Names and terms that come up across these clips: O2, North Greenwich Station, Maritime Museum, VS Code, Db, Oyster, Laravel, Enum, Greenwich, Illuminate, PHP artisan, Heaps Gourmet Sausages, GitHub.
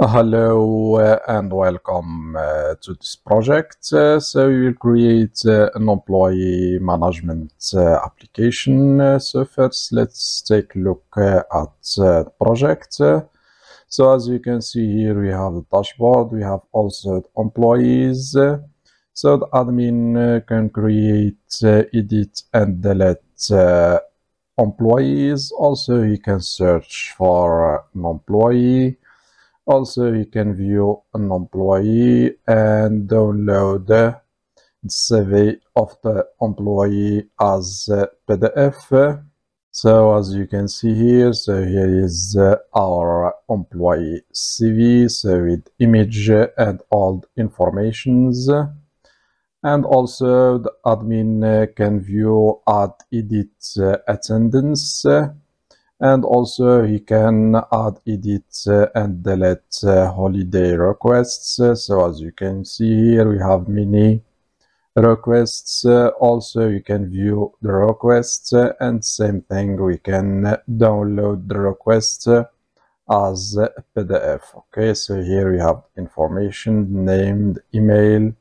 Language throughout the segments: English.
Hello and welcome to this project. So we will create an employee management application. So first let's take a look at the project. So as you can see here, we have the dashboard, we have also the employees. So the admin can create, edit and delete employees. Also he can search for an employee. Also, you can view an employee and download the CV of the employee as a PDF. So as you can see here, so here is our employee CV, so with image and all the informations. And also the admin can view, add, edit attendance. And also he can add, edit and delete holiday requests. So as you can see here, we have many requests. Also you can view the requests, and same thing, we can download the request as a PDF. Okay, so here we have information, name, email,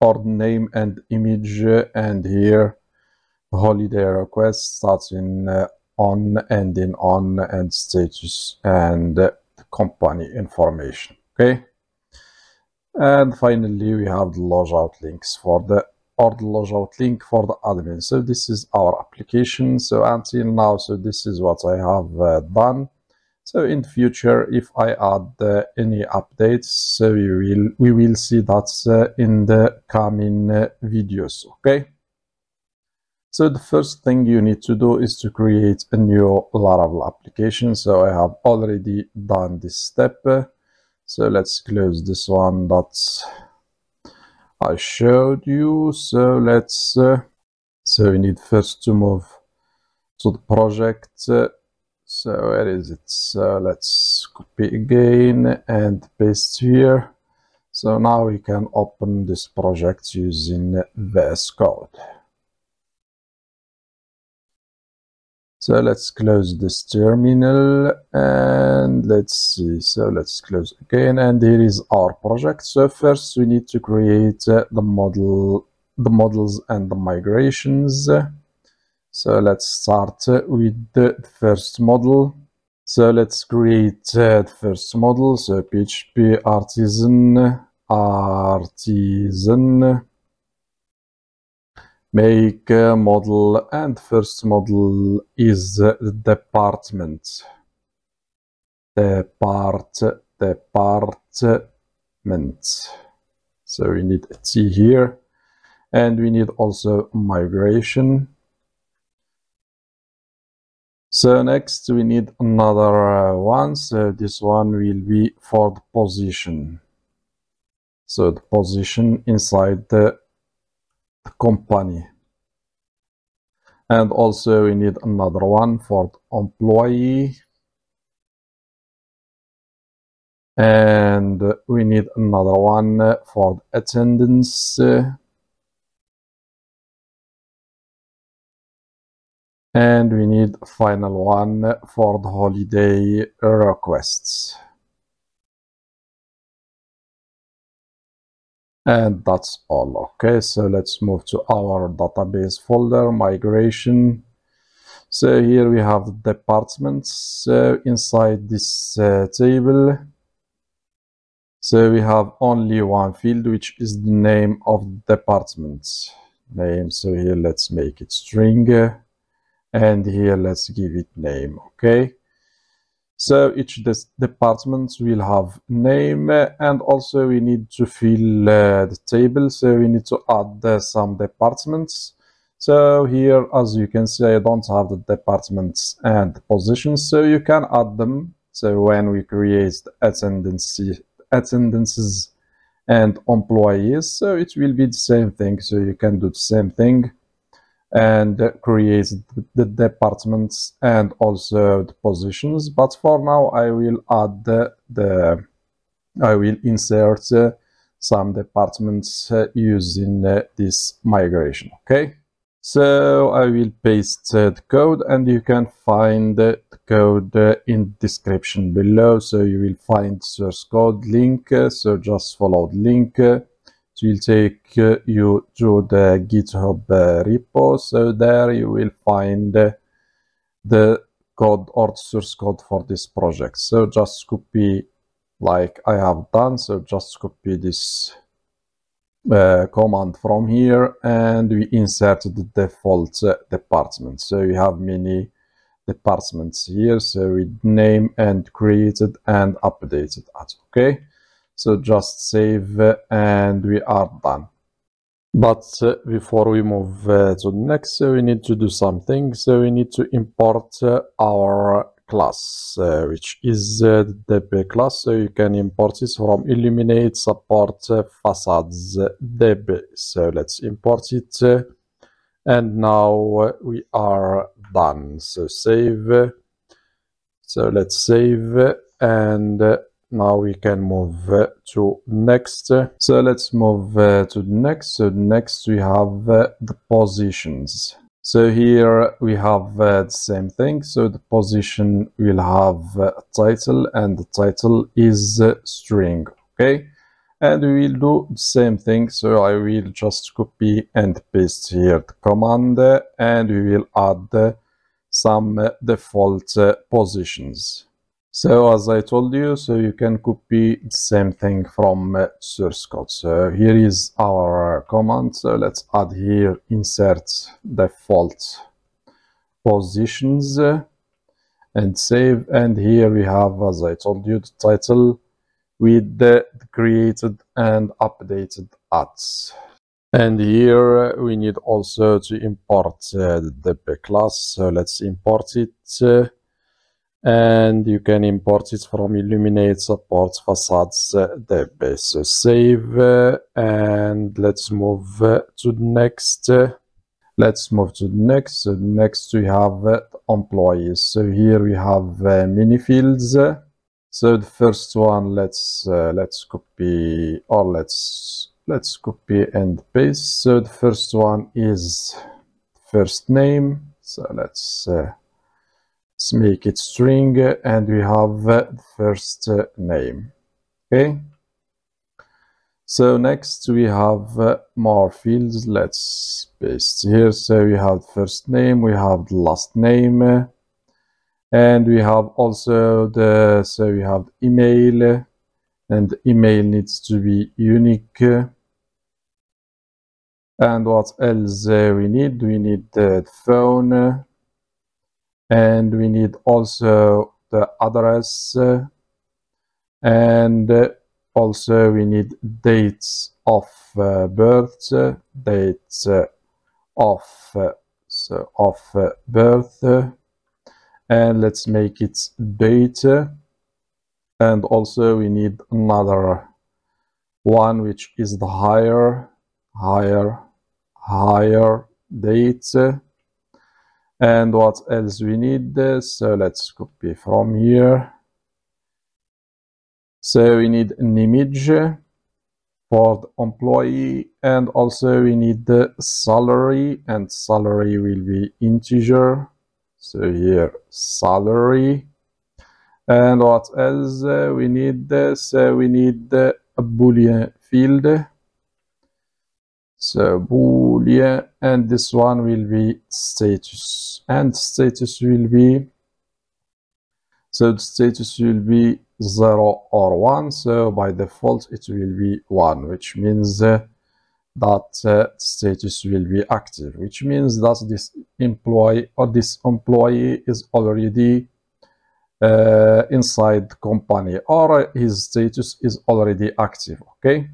or name and image, and here holiday request starts in on, ending on, and status and company information. Okay, and finally we have the logout links for the logout link for the admin. So this is our application. So until now, so this is what I have done. So in future, if I add any updates, so we will see that in the coming videos. Okay. So the first thing you need to do is to create a new Laravel application. So I have already done this step. So let's close this one that I showed you. So let's, so we need first to move to the project. So where is it? So let's copy again and paste here. So now we can open this project using VS Code. So let's close this terminal and let's see. So let's close again, and here is our project. So first we need to create the model, the models and the migrations. So let's start with the first model. So let's create the first model. So PHP artisan. Make a model, and first model is department. Department. So we need a T here, and we need also migration. So next we need another one. So this one will be for the position. So the position inside the company. And also we need another one for the employee, and we need another one for the attendance, and we need a final one for the holiday requests. And that's all. Okay, so let's move to our database folder, migration. So here we have departments. So inside this table, so we have only one field, which is the name of department. Name. So here let's make it string, and here let's give it name. Okay. So each department will have name, and also we need to fill the table. So we need to add some departments. So here, as you can see, I don't have the departments and positions, so you can add them. So when we create attendances and employees, so it will be the same thing. So you can do the same thing and create the departments and also the positions. But for now I will add I will insert some departments using this migration. Okay, So I will paste the code, and you can find the code in description below. So you will find source code link. So just follow the link. So you'll take you to the GitHub repo. So there you will find the code or source code for this project. So just copy like I have done. So just copy this command from here, and we insert the default department. So we have many departments here, so we name and created and updated at okay. So just save and we are done. But before we move to the next, so we need to do something. So we need to import our class, which is the Db class. So you can import this from Illuminate support facades Db. So let's import it, and now we are done. So save. So let's save, and now we can move to next. So let's move to next. So next we have the positions. So here we have the same thing. So the position will have a title, and the title is string, okay? And we will do the same thing. So I will just copy and paste here the command, and we will add some default positions. So as I told you, so you can copy the same thing from source code. So here is our command. So let's add here insert default positions and save. And here we have, as I told you, the title with the created and updated ads. And here we need also to import the Db class. So let's import it. And you can import it from Illuminate support facades Db. So save, and let's move to next. Let's move to next. So next we have employees. So here we have many fields. So the first one, let's copy, or let's copy and paste. So the first one is first name. So let's make it string, and we have the first name, okay? So next we have more fields. Let's paste here. So we have first name, we have the last name, and we have also the, so we have email, and email needs to be unique. And what else we need? We need the phone, and we need also the address, and also we need dates of birth, dates of so of birth, and let's make it date. And also we need another one, which is the higher date. And what else we need? So let's copy from here. So we need an image for the employee, and also we need the salary, and salary will be integer. So here salary. And what else we need? So we need a Boolean field. So Boolean, and this one will be status, and status will be, so the status will be 0 or 1. So by default it will be 1, which means that status will be active, which means that this employee or this employee is already inside the company, or his status is already active, okay?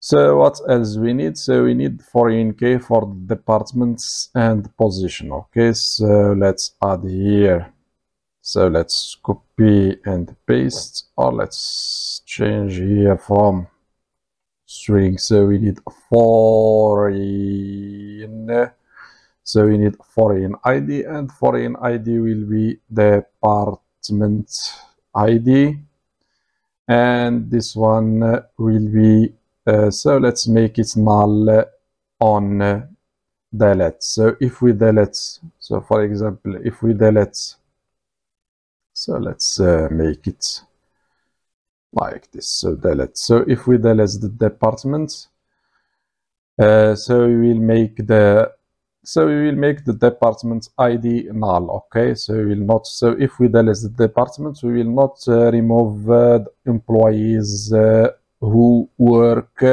So what else we need? So we need foreign key for the departments and position, okay? So let's add here. So let's copy and paste, or let's change here from string. So we need foreign, so we need foreign ID, and foreign ID will be department ID, and this one will be so let's make it null on delete. So if we delete, so for example, if we delete, so let's make it like this. So delete. So if we delete the department, so we will make the department ID null. Okay, so we will not. So if we delete the department, we will not remove employees who work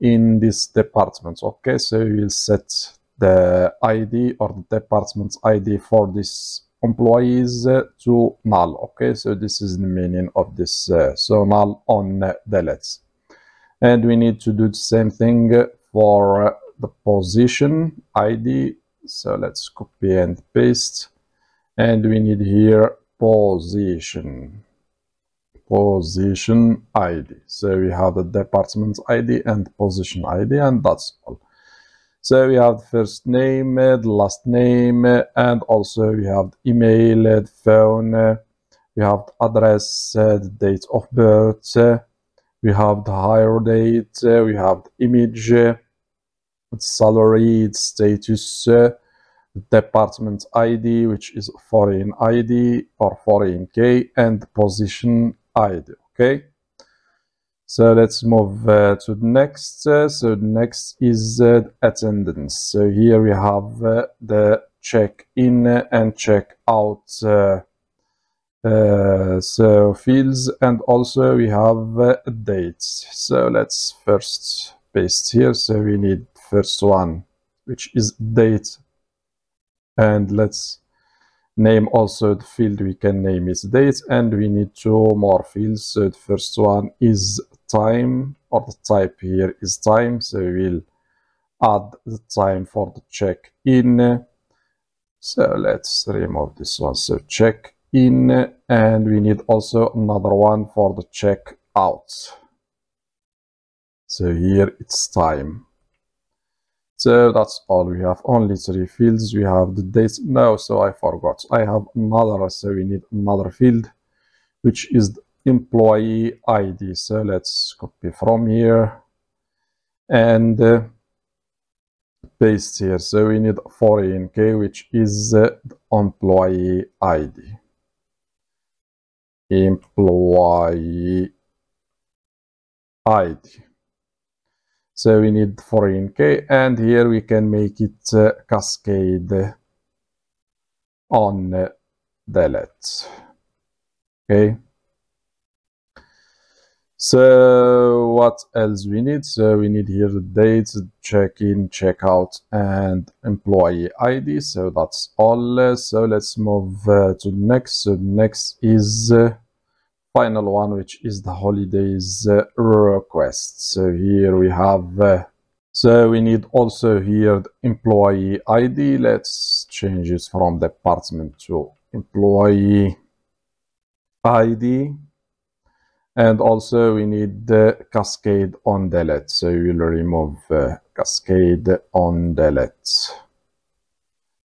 in this department. Okay, so we will set the ID or the department ID for this employees to null. Okay, so this is the meaning of this. So null on delete, and we need to do the same thing for the position ID. So let's copy and paste, and we need here position ID. So we have the department ID and position ID, and that's all. So we have the first name, the last name, and also we have the email, the phone, we have the address, the date of birth, we have the hire date, we have the image, the salary, the status, the department ID, which is foreign ID or foreign key, and the position ID. Okay, so let's move to the next. So the next is attendance. So here we have the check-in and check-out so fields, and also we have dates. So let's first paste here. So we need first one, which is date, and let's name also the field. We can name its date, and we need two more fields. So the first one is time, or the type here is time. So we'll add the time for the check-in. So let's remove this one. So check-in, and we need also another one for the check-out. So here it's time. So that's all. We have only three fields. We have the date. No, so I forgot. I have another. So we need another field, which is the employee ID. So let's copy from here and paste here. So we need foreign key, which is the employee ID. So we need foreign key, and here we can make it cascade on delete. Okay. So what else we need? So we need here the dates, check-in, check-out, and employee ID. So that's all. So let's move to next. So next is final one, which is the holidays request. So here we have so we need also here the employee ID. Let's change it from department to employee ID, and also we need the cascade on delete. So we will remove cascade on delete.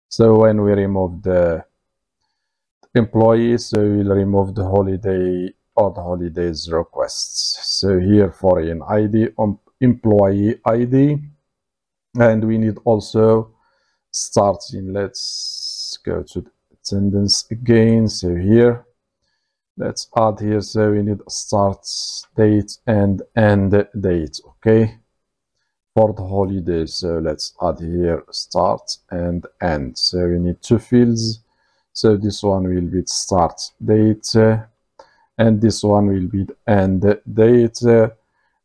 So when we remove the employee, so we'll remove the holiday or the holidays requests. So here foreign ID on employee ID, and we need also starting. Let's go to the attendance again. So here let's add here. So we need start date and end date. Okay, for the holidays. So let's add here start and end. So we need two fields. So this one will be start date, and this one will be end date,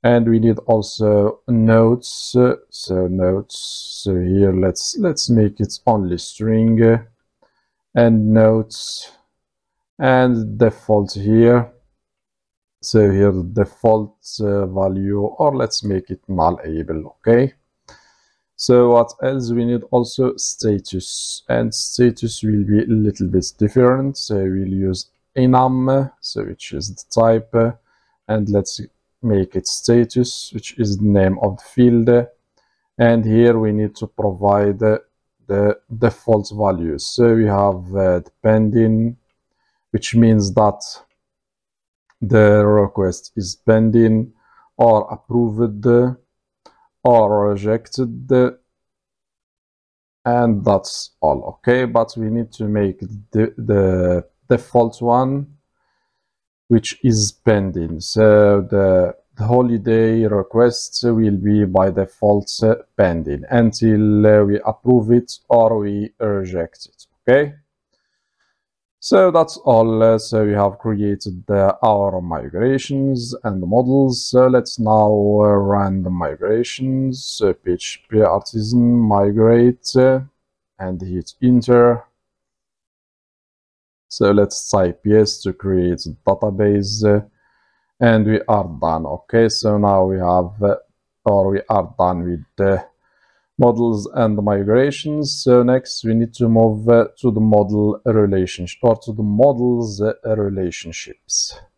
and we need also notes. So notes. So here let's make it only string and notes, and default here. So here the default value, or let's make it nullable. Okay. So what else we need? Also status, and status will be a little bit different. So we'll use enum, so which is the type, and let's make it status, which is the name of the field, and here we need to provide the default values. So we have pending, which means that the request is pending or approved or rejected, and that's all. Okay, but we need to make the default one, which is pending. So the holiday request will be by default pending until we approve it or we reject it. Okay, so that's all. So we have created our migrations and the models. So let's now run the migrations. So PHP artisan migrate and hit enter. So let's type yes to create a database, and we are done. Okay, so now we have we are done with the models and the migrations. So next we need to move to the models relationships.